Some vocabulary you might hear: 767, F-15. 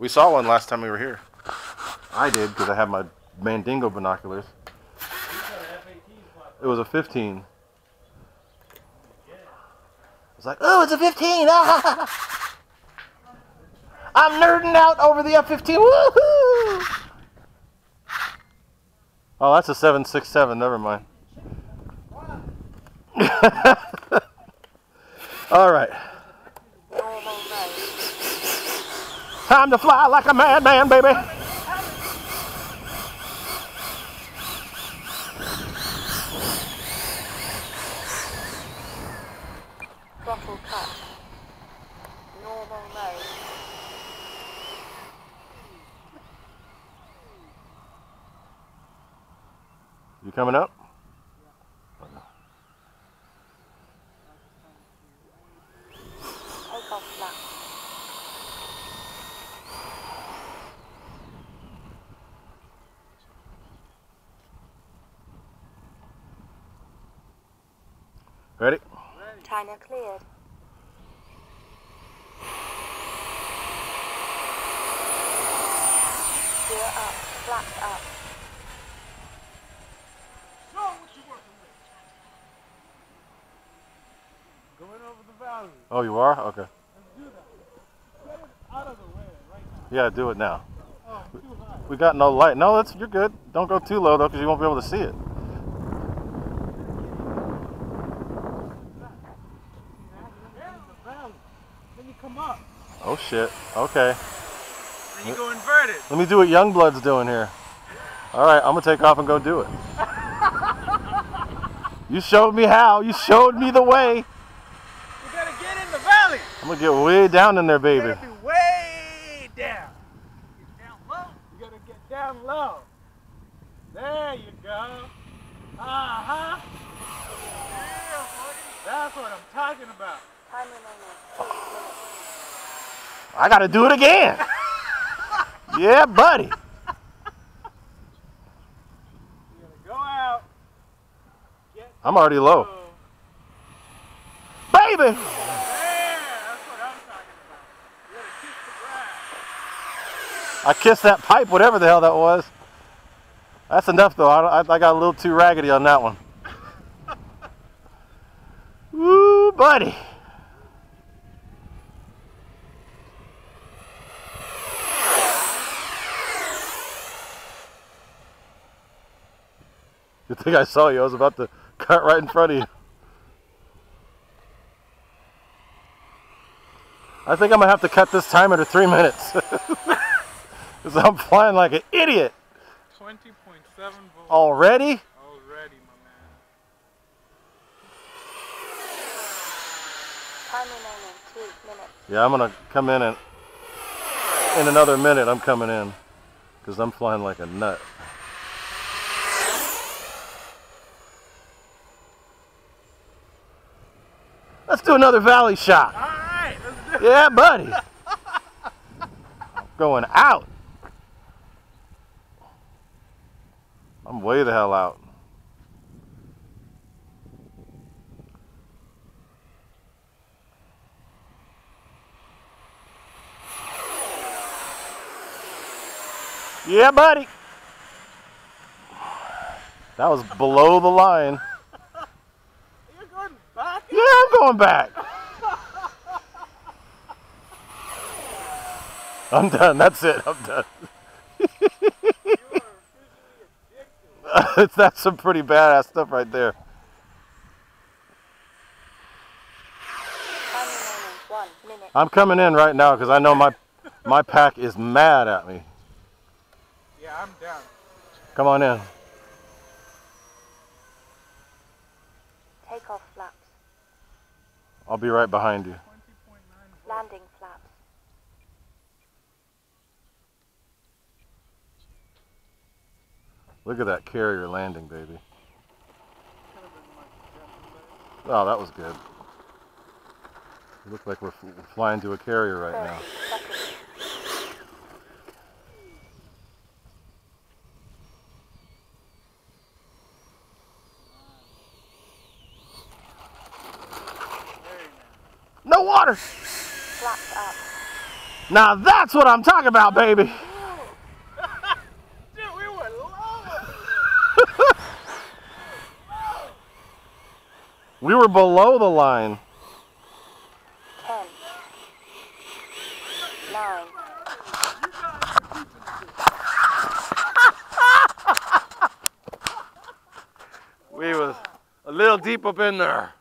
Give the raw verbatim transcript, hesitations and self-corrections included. We saw one last time we were here. I did, because I had my Mandingo binoculars. It was a fifteen. I was like, oh, it's a fifteen! Ah! I'm nerding out over the F fifteen! Woohoo! Oh, that's a seven six seven. Never mind. All right. Time to fly like a madman, baby. Throttle cut. Normal mode. You coming up? Ready? China cleared. Gear up, flaps up. So what you working with? Going over the valley. Oh, you are? Okay. Let's do that. Get it out of the way right now. Yeah, do it now. Oh, too high. We got no light. No, that's you're good. Don't go too low though, because you won't be able to see it. Oh shit, okay. Then you go inverted. Let me do what Youngblood's doing here. Alright, I'm gonna take off and go do it. You showed me how, you showed me the way. You gotta get in the valley. I'm gonna get way down in there, baby. You gotta be way down. Get down low. You gotta get down low. There you go. Uh-huh. That's what I'm talking about. I gotta do it again. Yeah, buddy. You gotta go out. Get I'm already low. low. Baby! Yeah, that's what I'm talking about. You gotta kiss the ground. I kissed that pipe, whatever the hell that was. That's enough, though. I, I got a little too raggedy on that one. Woo, buddy. Good thing I saw you. I was about to cut right in front of you. I think I'm going to have to cut this timer to three minutes. Because I'm flying like an idiot. twenty point seven volts. Already? Already, my man. Time remaining, two minutes. Yeah, I'm going to come in and in another minute I'm coming in. Because I'm flying like a nut. Let's do another valley shot. All right, let's do it. Yeah, buddy. Going out. I'm way the hell out. Yeah, buddy. That was below the line. Yeah, I'm going back. I'm done. That's it. I'm done. That's some pretty badass stuff right there. I'm coming in right now because I know my my pack is mad at me. Yeah, I'm down. Come on in. Take off flaps. I'll be right behind you. Landing flaps. Look at that carrier landing, baby. Oh, that was good. You look like we're flying to a carrier right now. No water! Flaps up. Now that's what I'm talking about, baby. Dude, we went low. We were below the line. Ten. Nine. We was a little deep up in there.